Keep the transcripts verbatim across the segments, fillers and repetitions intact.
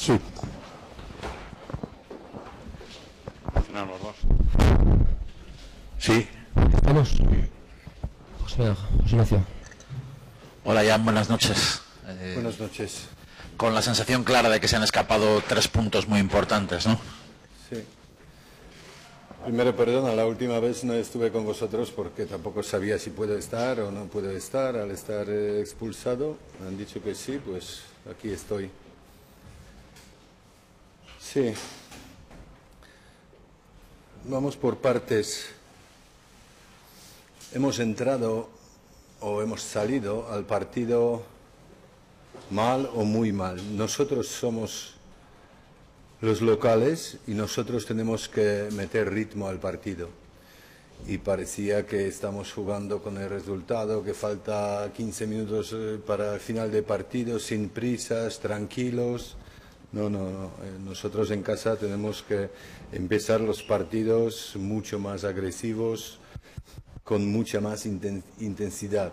Sí. No, los dos. Sí. ¿Estamos? José, José García. Hola, Jan, buenas noches. Eh, buenas noches. Con la sensación clara de que se han escapado tres puntos muy importantes, ¿no? Sí. Primero, perdona, la última vez no estuve con vosotros porque tampoco sabía si puedo estar o no puedo estar. Al estar eh, expulsado, me han dicho que sí, pues aquí estoy. Sí. Vamos por partes. Hemos entrado o hemos salido al partido mal o muy mal. Nosotros somos los locales y nosotros tenemos que meter ritmo al partido. Y parecía que estamos jugando con el resultado, que falta quince minutos para el final de partido, sin prisas, tranquilos. No, no, no. Nosotros en casa tenemos que empezar los partidos mucho más agresivos, con mucha más intensidad.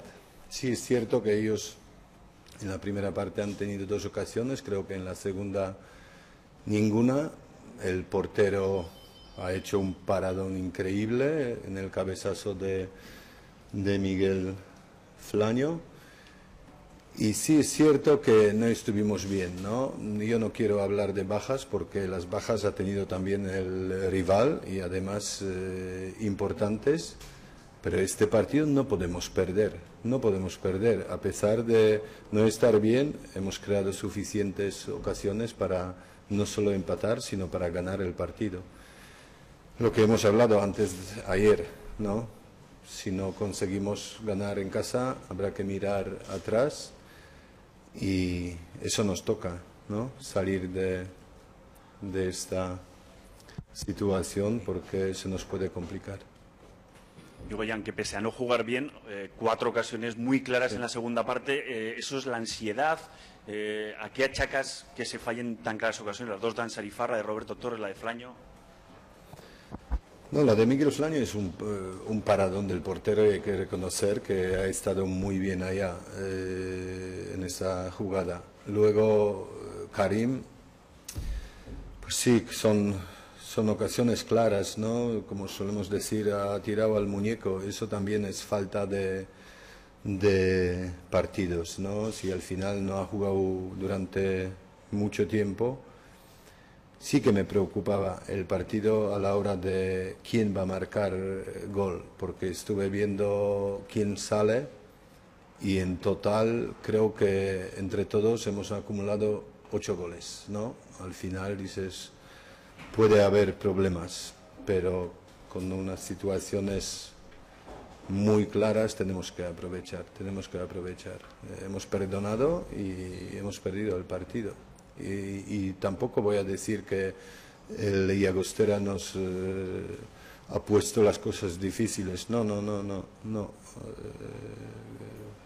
Sí es cierto que ellos en la primera parte han tenido dos ocasiones, creo que en la segunda ninguna. El portero ha hecho un paradón increíble en el cabezazo de, de Miguel Flaño. Y sí es cierto que no estuvimos bien, ¿no? Yo no quiero hablar de bajas porque las bajas ha tenido también el rival y además eh, importantes, pero este partido no podemos perder, no podemos perder. A pesar de no estar bien, hemos creado suficientes ocasiones para no solo empatar, sino para ganar el partido. Lo que hemos hablado antes ayer, ¿no? Si no conseguimos ganar en casa, habrá que mirar atrás. Y eso nos toca, ¿no? Salir de, de esta situación porque se nos puede complicar. Digo, Jan, que pese a no jugar bien, eh, cuatro ocasiones muy claras sí. En la segunda parte, eh, eso es la ansiedad. Eh, ¿A qué achacas que se fallen tan claras ocasiones? Las dos de Ansarifarra, de Roberto Torres, la de Flaño. No, la de Miguel Sulaño es un, uh, un paradón del portero y hay que reconocer que ha estado muy bien allá eh, en esa jugada. Luego, Karim, pues sí, son, son ocasiones claras, ¿no? Como solemos decir, ha tirado al muñeco. Eso también es falta de, de partidos, ¿no? Si al final no ha jugado durante mucho tiempo. Sí que me preocupaba el partido a la hora de quién va a marcar gol, porque estuve viendo quién sale y en total creo que entre todos hemos acumulado ocho goles, ¿no? Al final dices, puede haber problemas, pero con unas situaciones muy claras tenemos que aprovechar, tenemos que aprovechar. Hemos perdonado y hemos perdido el partido. Y, y tampoco voy a decir que el Llagostera nos eh, ha puesto las cosas difíciles. No, no, no, no, no. Eh,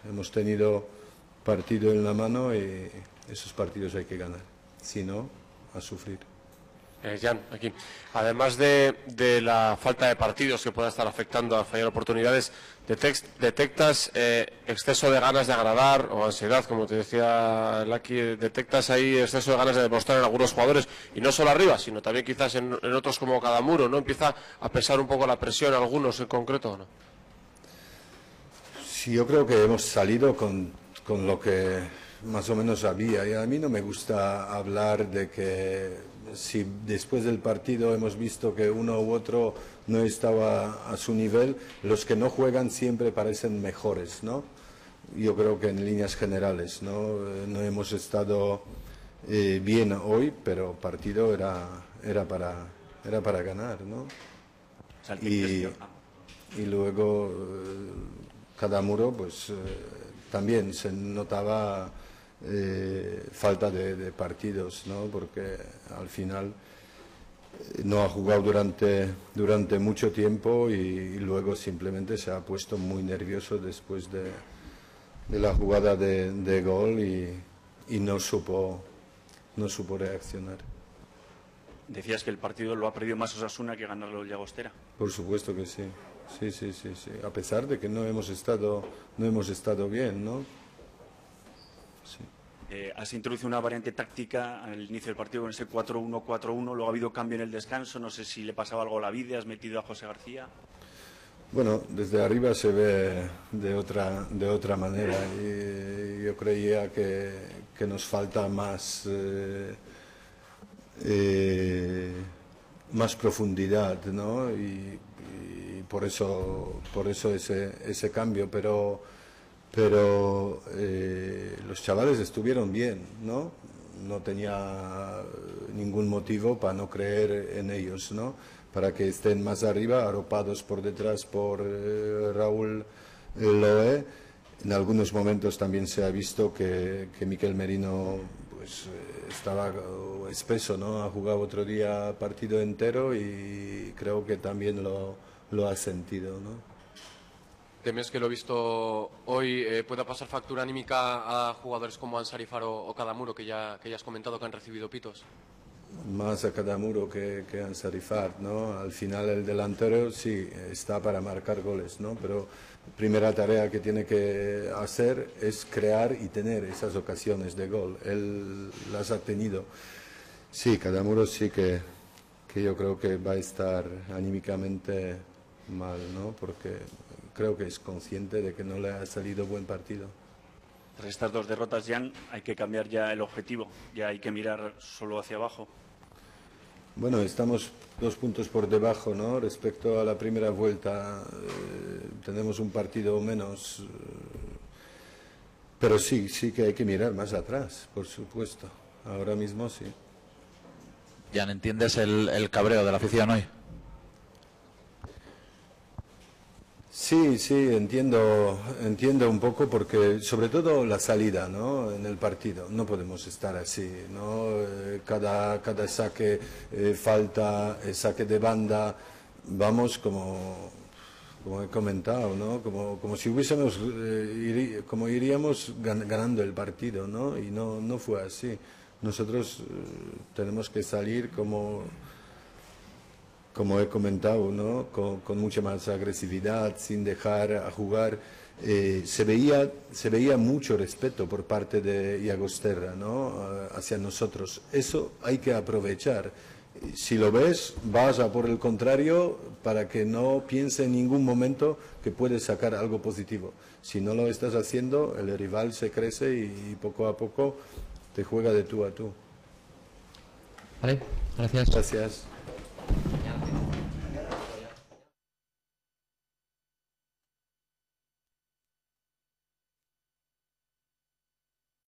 hemos tenido partido en la mano y esos partidos hay que ganar. Si no, a sufrir. Eh, Jan, aquí. Además de, de la falta de partidos que pueda estar afectando a fallar oportunidades, detect, ¿detectas eh, exceso de ganas de agradar o ansiedad, como te decía Laki? ¿Detectas ahí exceso de ganas de demostrar en algunos jugadores? Y no solo arriba, sino también quizás en, en otros como Cadamuro, ¿no? ¿Empieza a pesar un poco la presión, algunos en concreto o no? Sí, yo creo que hemos salido con, con lo que más o menos había. Y a mí no me gusta hablar de que si después del partido hemos visto que uno u otro no estaba a su nivel, los que no juegan siempre parecen mejores, ¿no? Yo creo que en líneas generales, ¿no? No hemos estado eh, bien hoy, pero partido era, era, para, era para ganar, ¿no? Y, y luego eh, Cadamuro, pues eh, también se notaba Eh, falta de, de partidos, ¿no? Porque al final eh, no ha jugado durante, durante mucho tiempo y, y luego simplemente se ha puesto muy nervioso después de, de la jugada de, de gol y, y no supo, no supo reaccionar. Decías que el partido lo ha perdido más Osasuna que ganarlo el Llagostera. Por supuesto que sí. Sí, sí, sí, sí. A pesar de que no hemos estado, no hemos estado bien, ¿no? Eh, se introduce una variante táctica al inicio del partido con ese cuatro uno cuatro uno, luego ha habido cambio en el descanso, no sé si le pasaba algo a la vida, has metido a José García. Bueno, desde arriba se ve de otra, de otra manera y yo creía que, que nos falta más, eh, eh, más profundidad, ¿no? Y, y por eso, por eso ese, ese cambio, pero... pero eh, los chavales estuvieron bien, ¿no? No tenía ningún motivo para no creer en ellos, ¿no? Para que estén más arriba, arropados por detrás por eh, Raúl Loé. En algunos momentos también se ha visto que, que Mikel Merino pues, estaba espeso, ¿no? Ha jugado otro día partido entero y creo que también lo, lo ha sentido, ¿no? ¿Temes que lo visto hoy eh, pueda pasar factura anímica a jugadores como Ansarifarra o Cadamuro, que ya, que ya has comentado que han recibido pitos? Más a Cadamuro que, que a Ansarifarra, ¿no? Al final el delantero sí está para marcar goles, ¿no? Pero la primera tarea que tiene que hacer es crear y tener esas ocasiones de gol. Él las ha tenido. Sí, Cadamuro sí que, que yo creo que va a estar anímicamente mal, ¿no? Porque creo que es consciente de que no le ha salido buen partido. Tras estas dos derrotas, Jan, hay que cambiar ya el objetivo, ya hay que mirar solo hacia abajo. Bueno, estamos dos puntos por debajo, ¿no? Respecto a la primera vuelta, eh, tenemos un partido menos, eh, pero sí, sí que hay que mirar más atrás, por supuesto. Ahora mismo sí. Jan, ¿entiendes el, el cabreo de la afición hoy? Sí, sí, entiendo, entiendo un poco porque, sobre todo, la salida, ¿no? En el partido. No podemos estar así, ¿no? Cada, cada saque, eh, falta, saque de banda, vamos como, como he comentado, ¿no? Como, como si hubiésemos, eh, ir, como iríamos ganando el partido, ¿no? Y no, no fue así. Nosotros eh, tenemos que salir como... como he comentado, ¿no? Con, con mucha más agresividad, sin dejar a jugar. Eh, se, veía, se veía mucho respeto por parte de Llagostera, ¿no? Hacia nosotros. Eso hay que aprovechar. Si lo ves, vas a por el contrario para que no piense en ningún momento que puedes sacar algo positivo. Si no lo estás haciendo, el rival se crece y poco a poco te juega de tú a tú. Vale, gracias. Gracias.